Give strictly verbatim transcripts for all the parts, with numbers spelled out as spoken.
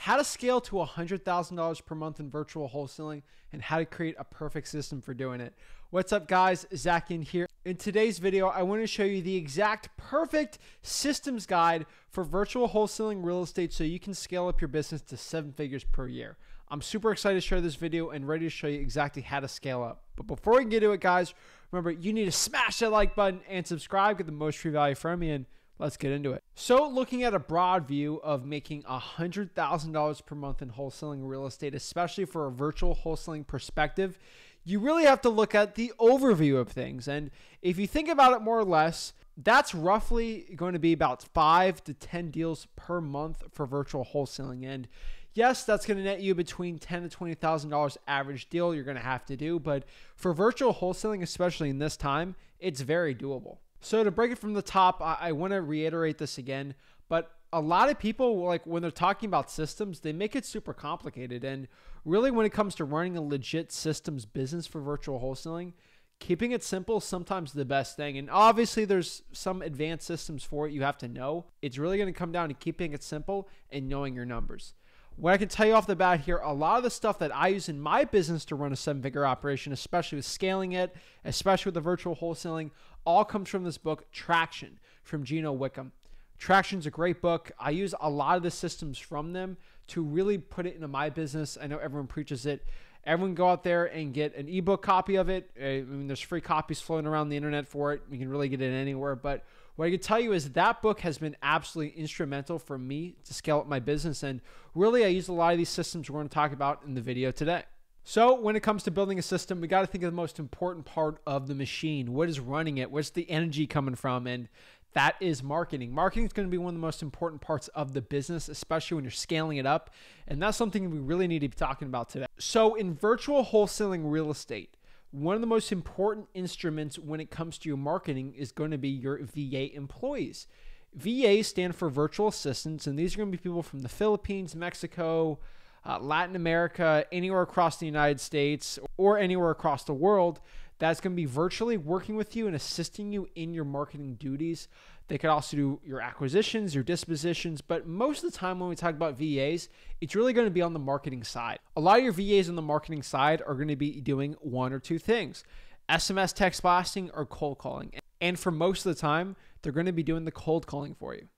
how to scale to one hundred thousand dollars per month in virtual wholesaling, and how to create a perfect system for doing it. What's up, guys? Zach Ginn here. In today's video, I want to show you the exact perfect systems guide for virtual wholesaling real estate so you can scale up your business to seven figures per year. I'm super excited to share this video and ready to show you exactly how to scale up. But before we get to it, guys, remember you need to smash that like button and subscribe, get the most free value from me, and let's get into it. So looking at a broad view of making one hundred thousand dollars per month in wholesaling real estate, especially for a virtual wholesaling perspective, you really have to look at the overview of things. And if you think about it more or less, that's roughly going to be about five to ten deals per month for virtual wholesaling. And yes, that's going to net you between ten to twenty thousand dollars average deal you're going to have to do. But for virtual wholesaling, especially in this time, it's very doable. So to break it from the top, I, I want to reiterate this again, but a lot of people, like when they're talking about systems, they make it super complicated. And really when it comes to running a legit systems business for virtual wholesaling, keeping it simple is sometimes the best thing. And obviously there's some advanced systems for it you have to know. It's really going to come down to keeping it simple and knowing your numbers. What I can tell you off the bat here, a lot of the stuff that I use in my business to run a seven-figure operation, especially with scaling it, especially with the virtual wholesaling, all comes from this book, Traction, from Gino Wickman. Traction's a great book. I use a lot of the systems from them to really put it into my business. I know everyone preaches it. Everyone go out there and get an ebook copy of it. I mean, there's free copies floating around the internet for it. You can really get it anywhere. But what I can tell you is that book has been absolutely instrumental for me to scale up my business. And really, I use a lot of these systems we're going to talk about in the video today. So when it comes to building a system, we got to think of the most important part of the machine. What is running it? Where's the energy coming from? And that is marketing. Marketing is going to be one of the most important parts of the business, especially when you're scaling it up. And that's something we really need to be talking about today. So in virtual wholesaling real estate, one of the most important instruments when it comes to your marketing is going to be your V A employees. V As stand for virtual assistants, and these are going to be people from the Philippines, Mexico, Uh, Latin America, anywhere across the United States or anywhere across the world that's going to be virtually working with you and assisting you in your marketing duties. They could also do your acquisitions, your dispositions, but most of the time when we talk about V As, it's really going to be on the marketing side. A lot of your V As on the marketing side are going to be doing one or two things, S M S text blasting or cold calling. And for most of the time, they're going to be doing the cold calling for you.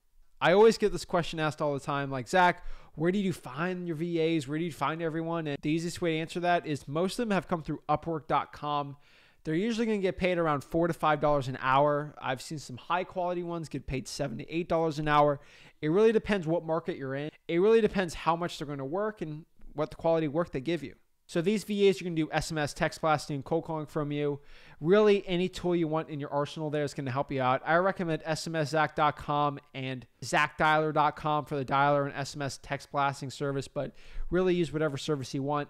I always get this question asked all the time, like, Zach, where do you find your V As? Where do you find everyone? And the easiest way to answer that is most of them have come through Upwork dot com. They're usually going to get paid around four to five dollars an hour. I've seen some high quality ones get paid seven to eight dollars an hour. It really depends what market you're in. It really depends how much they're going to work and what the quality of work they give you. So these V As are going to do S M S text blasting and cold calling from you. Really, any tool you want in your arsenal there is going to help you out. I recommend S M S zack dot com and zack dialer dot com for the dialer and S M S text blasting service, but really use whatever service you want.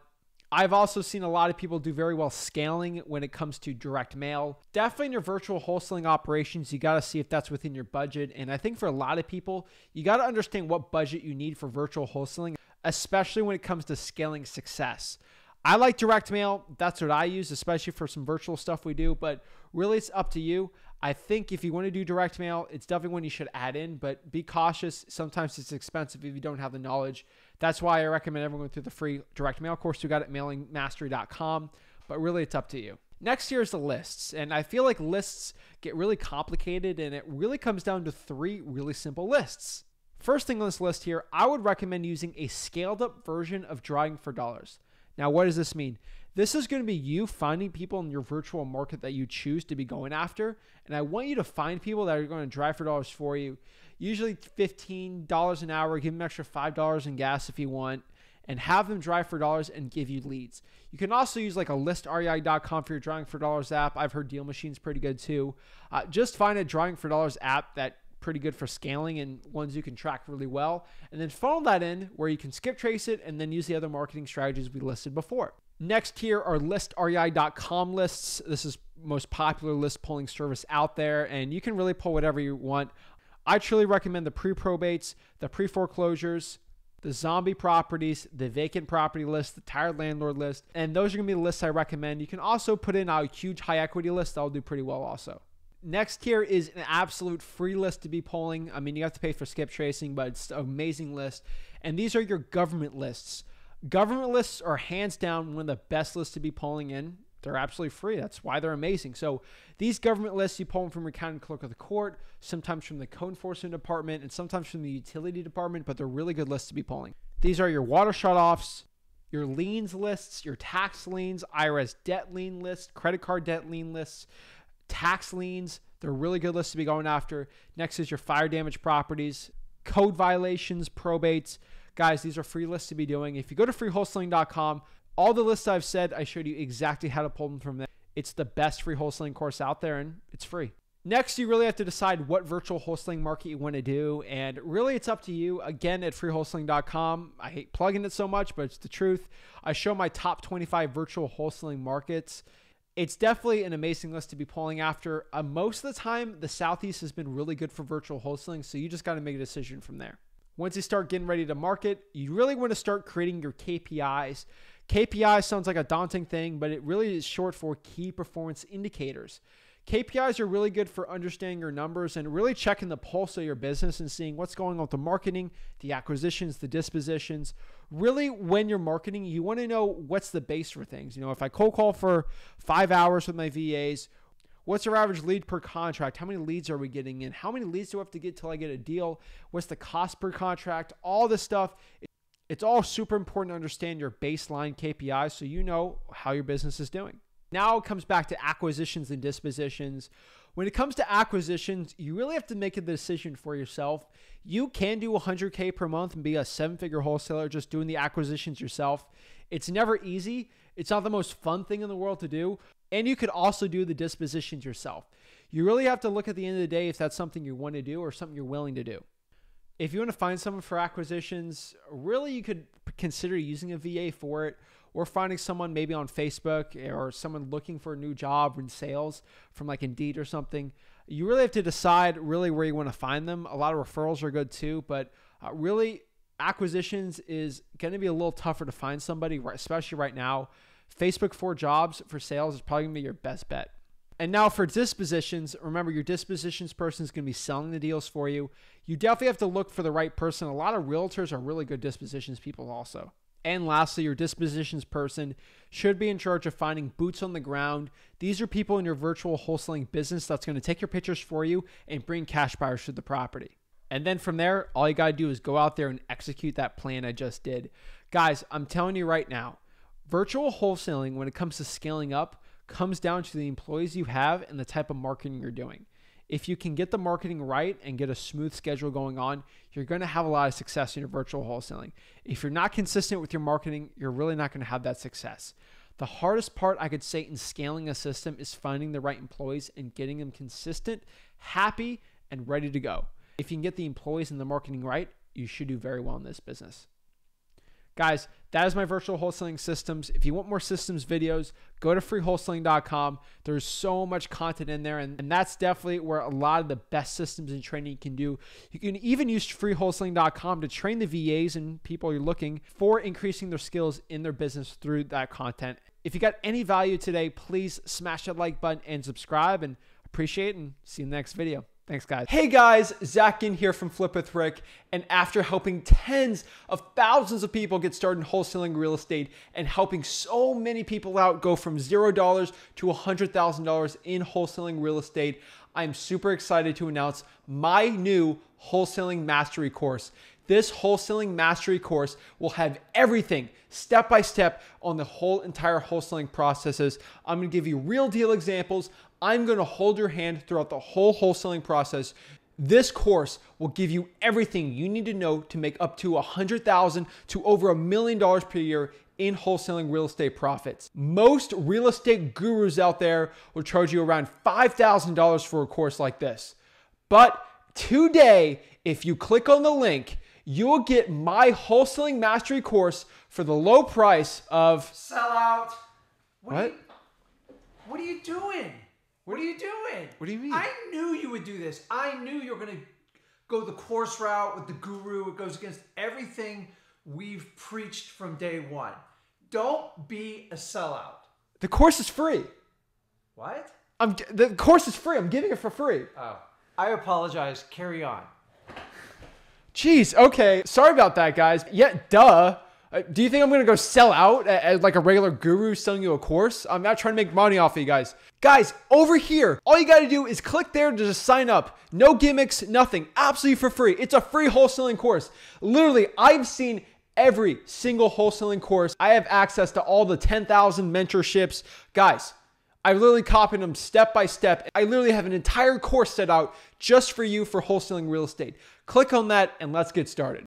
I've also seen a lot of people do very well scaling when it comes to direct mail. Definitely in your virtual wholesaling operations, you got to see if that's within your budget. And I think for a lot of people, you got to understand what budget you need for virtual wholesaling, especially when it comes to scaling success. I like direct mail. That's what I use, especially for some virtual stuff we do, but really it's up to you. I think if you want to do direct mail, it's definitely one you should add in, but be cautious. Sometimes it's expensive if you don't have the knowledge. That's why I recommend everyone go through the free direct mail course we got at mailing mastery dot com, but really it's up to you. Next here is the lists, and I feel like lists get really complicated, and it really comes down to three really simple lists. First thing on this list here, I would recommend using a scaled up version of drawing for dollars. Now, what does this mean? This is going to be you finding people in your virtual market that you choose to be going after. And I want you to find people that are going to drive for dollars for you. Usually fifteen dollars an hour, give them an extra five dollars in gas if you want, and have them drive for dollars and give you leads. You can also use like a list R E I dot com for your drawing for dollars app. I've heard Deal Machine's pretty good too. Uh, just find a drawing for dollars app that's pretty good for scaling and ones you can track really well, and then funnel that in where you can skip trace it and then use the other marketing strategies we listed before. Next here are list R E I dot com lists. This is most popular list pulling service out there, and you can really pull whatever you want. I truly recommend the pre-probates, the pre-foreclosures, the zombie properties, the vacant property list, the tired landlord list, and those are gonna be the lists I recommend. You can also put in a huge high equity list that'll do pretty well also. Next here is an absolute free list to be polling. I mean, you have to pay for skip tracing, but it's an amazing list. And these are your government lists. Government lists are hands down one of the best lists to be polling in. They're absolutely free. That's why they're amazing. So these government lists, you pull them from your county clerk of the court, sometimes from the code enforcement department, and sometimes from the utility department, but they're really good lists to be polling. These are your water shutoffs, your liens lists, your tax liens, I R S debt lien lists, credit card debt lien lists, tax liens. They're really good lists to be going after. Next is your fire damage properties, code violations, probates. Guys, these are free lists to be doing. If you go to free wholesaling dot com, all the lists I've said, I showed you exactly how to pull them from there. It's the best free wholesaling course out there, and it's free. Next, you really have to decide what virtual wholesaling market you want to do, and really it's up to you. Again, at free wholesaling dot com, I hate plugging it so much, but it's the truth. I show my top twenty-five virtual wholesaling markets. It's definitely an amazing list to be polling after. Uh, most of the time, the Southeast has been really good for virtual wholesaling, so you just got to make a decision from there. Once you start getting ready to market, you really want to start creating your K P Is. K P I sounds like a daunting thing, but it really is short for key performance indicators. K P Is are really good for understanding your numbers and really checking the pulse of your business and seeing what's going on with the marketing, the acquisitions, the dispositions. Really, when you're marketing, you want to know what's the base for things. You know, if I cold call for five hours with my V As, what's our average lead per contract? How many leads are we getting in? How many leads do I have to get till I get a deal? What's the cost per contract? All this stuff. It's all super important to understand your baseline K P Is so you know how your business is doing. Now it comes back to acquisitions and dispositions. When it comes to acquisitions, you really have to make a decision for yourself. You can do one hundred K per month and be a seven-figure wholesaler just doing the acquisitions yourself. It's never easy. It's not the most fun thing in the world to do. And you could also do the dispositions yourself. You really have to look at the end of the day if that's something you want to do or something you're willing to do. If you want to find someone for acquisitions, really you could consider using a V A for it, or finding someone maybe on Facebook or someone looking for a new job in sales from like Indeed or something. You really have to decide really where you want to find them. A lot of referrals are good too, but uh, really acquisitions is going to be a little tougher to find somebody, especially right now. Facebook for jobs for sales is probably going to be your best bet. And now for dispositions, remember your dispositions person is going to be selling the deals for you. You definitely have to look for the right person. A lot of realtors are really good dispositions people also. And lastly, your dispositions person should be in charge of finding boots on the ground. These are people in your virtual wholesaling business that's going to take your pictures for you and bring cash buyers to the property. And then from there, all you got to do is go out there and execute that plan I just did. Guys, I'm telling you right now, virtual wholesaling, when it comes to scaling up, comes down to the employees you have and the type of marketing you're doing. If you can get the marketing right and get a smooth schedule going on, you're going to have a lot of success in your virtual wholesaling. If you're not consistent with your marketing, you're really not going to have that success. The hardest part I could say in scaling a system is finding the right employees and getting them consistent, happy, and ready to go. If you can get the employees and the marketing right, you should do very well in this business. Guys, that is my virtual wholesaling systems. If you want more systems videos, go to free wholesaling dot com. There's so much content in there, and, and that's definitely where a lot of the best systems and training you can do. You can even use free wholesaling dot com to train the V As and people you're looking for increasing their skills in their business through that content. If you got any value today, please smash that like button and subscribe, and appreciate it, and see you in the next video. Thanks, guys. Hey guys, Zach Ginn here from Flip with Rick. And after helping tens of thousands of people get started in wholesaling real estate and helping so many people out go from zero dollars to one hundred thousand dollars in wholesaling real estate, I'm super excited to announce my new Wholesaling Mastery course. This Wholesaling Mastery course will have everything step by step on the whole entire wholesaling processes. I'm gonna give you real deal examples. I'm gonna hold your hand throughout the whole wholesaling process. This course will give you everything you need to know to make up to one hundred thousand dollars to over a million dollars per year in wholesaling real estate profits. Most real estate gurus out there will charge you around five thousand dollars for a course like this. But today, if you click on the link, you will get my Wholesaling Mastery course for the low price of... Sell out. What? What, what are you doing? What, what are you doing? What do you mean? I knew you would do this. I knew you were going to go the course route with the guru. It goes against everything we've preached from day one. Don't be a sellout. The course is free. What? I'm, the course is free. I'm giving it for free. Oh, I apologize. Carry on. Jeez. Okay. Sorry about that, guys. Yeah, duh. Do you think I'm going to go sell out as like a regular guru selling you a course? I'm not trying to make money off of you guys. Guys, over here, all you got to do is click there to just sign up. No gimmicks, nothing. Absolutely for free. It's a free wholesaling course. Literally, I've seen every single wholesaling course. I have access to all the ten thousand mentorships. Guys, I've literally copied them step by step. I literally have an entire course set out just for you for wholesaling real estate. Click on that and let's get started.